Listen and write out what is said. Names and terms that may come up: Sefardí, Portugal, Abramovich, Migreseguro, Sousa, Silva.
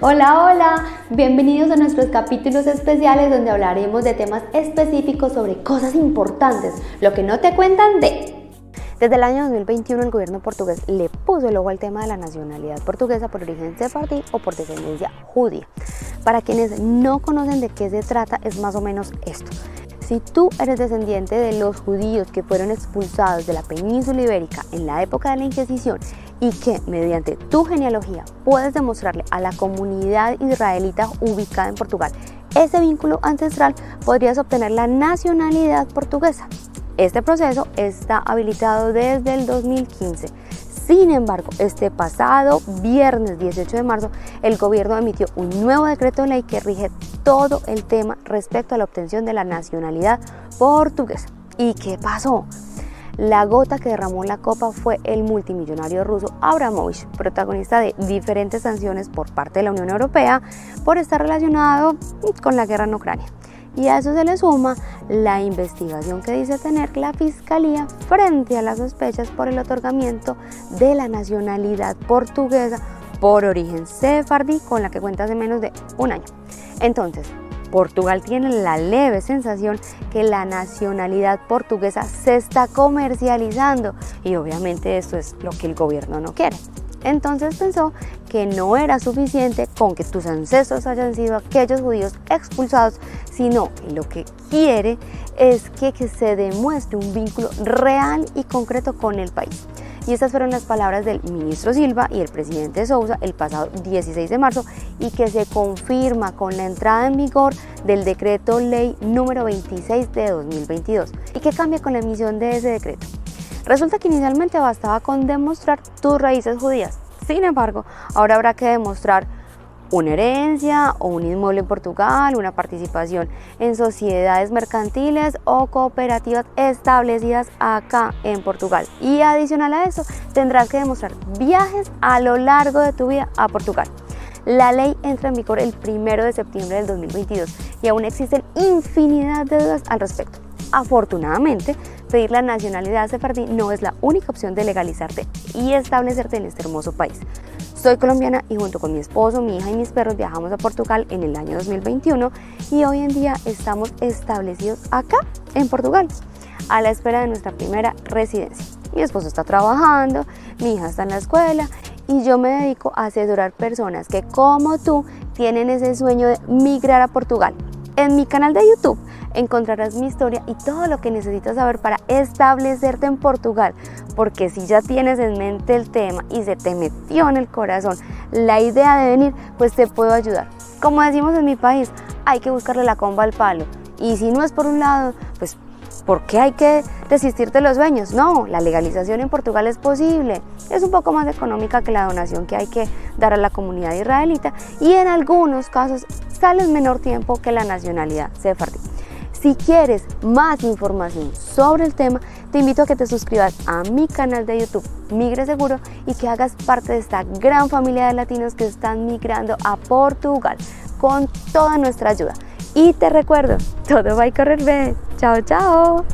Hola, hola, bienvenidos a nuestros capítulos especiales donde hablaremos de temas específicos sobre cosas importantes, lo que no te cuentan de... Desde el año 2021 el gobierno portugués le puso el ojo al tema de la nacionalidad portuguesa por origen sefardí o por descendencia judía. Para quienes no conocen de qué se trata es más o menos esto. Si tú eres descendiente de los judíos que fueron expulsados de la península ibérica en la época de la Inquisición y que mediante tu genealogía puedes demostrarle a la comunidad israelita ubicada en Portugal ese vínculo ancestral, podrías obtener la nacionalidad portuguesa. Este proceso está habilitado desde el 2015. Sin embargo, este pasado viernes 18 de marzo, el gobierno emitió un nuevo decreto de ley que rige todo el tema respecto a la obtención de la nacionalidad portuguesa. ¿Y qué pasó? La gota que derramó la copa fue el multimillonario ruso Abramovich, protagonista de diferentes sanciones por parte de la Unión Europea por estar relacionado con la guerra en Ucrania. Y a eso se le suma la investigación que dice tener la Fiscalía frente a las sospechas por el otorgamiento de la nacionalidad portuguesa por origen sefardí, con la que cuenta hace menos de un año. Entonces, Portugal tiene la leve sensación que la nacionalidad portuguesa se está comercializando y obviamente esto es lo que el gobierno no quiere. Entonces pensó que no era suficiente con que tus ancestros hayan sido aquellos judíos expulsados, sino que lo que quiere es que se demuestre un vínculo real y concreto con el país. Y estas fueron las palabras del ministro Silva y el presidente Sousa el pasado 16 de marzo y que se confirma con la entrada en vigor del decreto ley número 26 de 2022. ¿Y qué cambia con la emisión de ese decreto? Resulta que inicialmente bastaba con demostrar tus raíces judías. Sin embargo, ahora habrá que demostrar una herencia o un inmueble en Portugal, una participación en sociedades mercantiles o cooperativas establecidas acá en Portugal. Y adicional a eso, tendrás que demostrar viajes a lo largo de tu vida a Portugal. La ley entra en vigor el 1 de septiembre del 2022 y aún existen infinidad de dudas al respecto. Afortunadamente, pedir la nacionalidad sefardí no es la única opción de legalizarte y establecerte en este hermoso país. Soy colombiana y junto con mi esposo, mi hija y mis perros viajamos a Portugal en el año 2021 y hoy en día estamos establecidos acá en Portugal a la espera de nuestra primera residencia. Mi esposo está trabajando, mi hija está en la escuela y yo me dedico a asesorar personas que como tú tienen ese sueño de migrar a Portugal. En mi canal de YouTube encontrarás mi historia y todo lo que necesitas saber para establecerte en Portugal, porque si ya tienes en mente el tema y se te metió en el corazón la idea de venir, pues te puedo ayudar. Como decimos en mi país, hay que buscarle la comba al palo y si no es por un lado, pues ¿por qué hay que desistir de los sueños? No, la legalización en Portugal es posible, es un poco más económica que la donación que hay que dar a la comunidad israelita y en algunos casos sale en menor tiempo que la nacionalidad sefardí. Si quieres más información sobre el tema, te invito a que te suscribas a mi canal de YouTube Migreseguro y que hagas parte de esta gran familia de latinos que están migrando a Portugal con toda nuestra ayuda. Y te recuerdo, todo va a correr bien. Chao, chao.